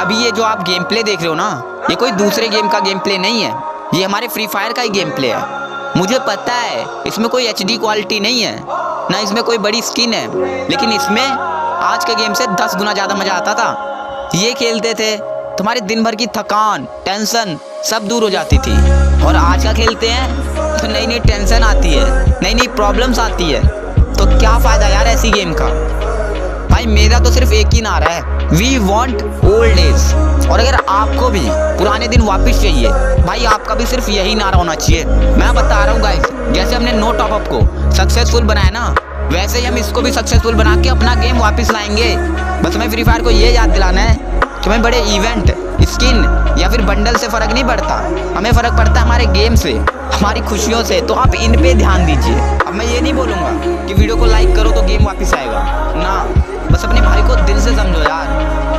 अभी ये जो आप गेम प्ले देख रहे हो ना, ये कोई दूसरे गेम का गेम प्ले नहीं है, ये हमारे फ्री फायर का ही गेम प्ले है। मुझे पता है इसमें कोई एचडी क्वालिटी नहीं है ना इसमें कोई बड़ी स्किन है, लेकिन इसमें आज के गेम से 10 गुना ज़्यादा मज़ा आता था। ये खेलते थे तुम्हारे दिन भर की थकान टेंशन सब दूर हो जाती थी, और आज का खेलते हैं तो नई नई टेंशन आती है, नई नई प्रॉब्लम्स आती है। तो क्या फ़ायदा यार ऐसी गेम का। भाई मेरा तो सिर्फ एक ही नारा है, वी वॉन्ट ओल्ड एज। और अगर आपको भी पुराने दिन वापस चाहिए, भाई आपका भी सिर्फ यही नारा होना चाहिए। मैं बता रहा हूँ गाइस, जैसे हमने नो टॉपअप को सक्सेसफुल बनाया ना, वैसे ही हम इसको भी सक्सेसफुल बना के अपना गेम वापस लाएंगे। बस हमें फ्री फायर को ये याद दिलाना है कि हमें बड़े इवेंट स्किन या फिर बंडल से फ़र्क नहीं पड़ता, हमें फ़र्क पड़ता है हमारे गेम से, हमारी खुशियों से। तो आप इन पे ध्यान दीजिए। अब मैं ये नहीं बोलूँगा कि वीडियो को लाइक करो तो गेम वापस आएगा ना, बस अपने भाई को दिल से समझो यार।